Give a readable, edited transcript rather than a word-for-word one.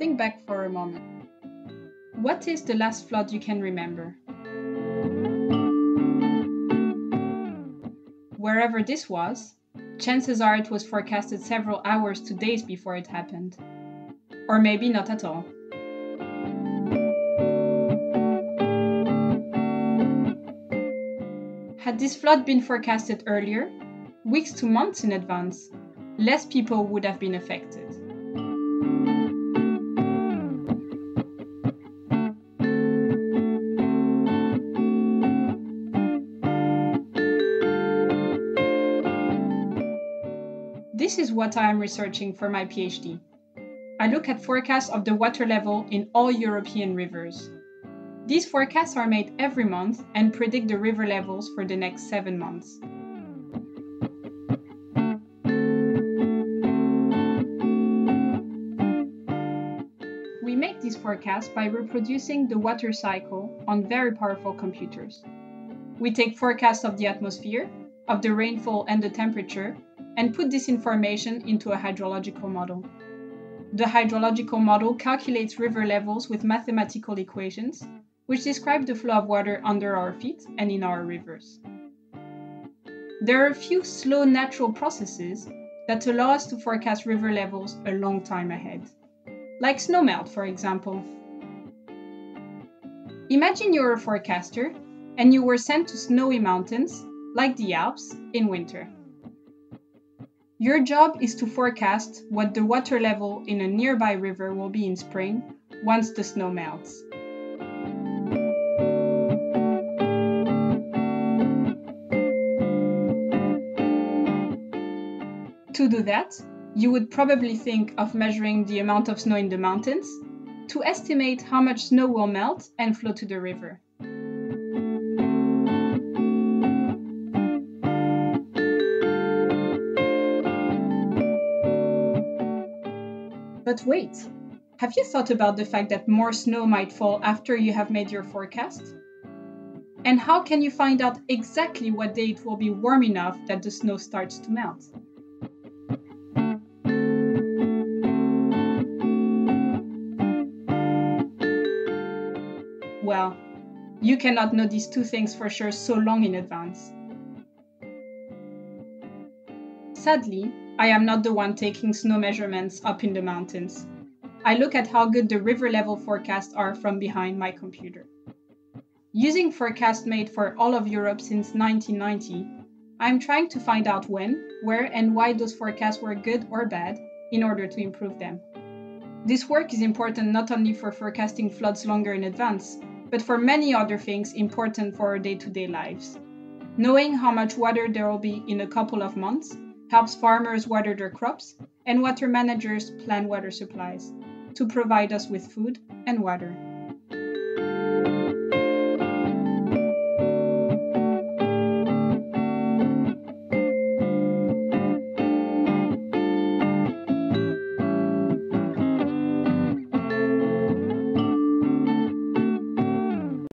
Think back for a moment. What is the last flood you can remember? Wherever this was, chances are it was forecasted several hours to days before it happened. Or maybe not at all. Had this flood been forecasted earlier, weeks to months in advance, less people would have been affected. This is what I am researching for my PhD. I look at forecasts of the water level in all European rivers. These forecasts are made every month and predict the river levels for the next 7 months. We make these forecasts by reproducing the water cycle on very powerful computers. We take forecasts of the atmosphere, of the rainfall and the temperature, and put this information into a hydrological model. The hydrological model calculates river levels with mathematical equations, which describe the flow of water under our feet and in our rivers. There are a few slow natural processes that allow us to forecast river levels a long time ahead, like snowmelt, for example. Imagine you're a forecaster and you were sent to snowy mountains, like the Alps, in winter. Your job is to forecast what the water level in a nearby river will be in spring, once the snow melts. To do that, you would probably think of measuring the amount of snow in the mountains to estimate how much snow will melt and flow to the river. But wait, have you thought about the fact that more snow might fall after you have made your forecast? And how can you find out exactly what day it will be warm enough that the snow starts to melt? Well, you cannot know these two things for sure so long in advance. Sadly, I am not the one taking snow measurements up in the mountains. I look at how good the river level forecasts are from behind my computer. Using forecasts made for all of Europe since 1990, I am trying to find out when, where, and why those forecasts were good or bad in order to improve them. This work is important not only for forecasting floods longer in advance, but for many other things important for our day-to-day lives. Knowing how much water there will be in a couple of months helps farmers water their crops and water managers plan water supplies to provide us with food and water.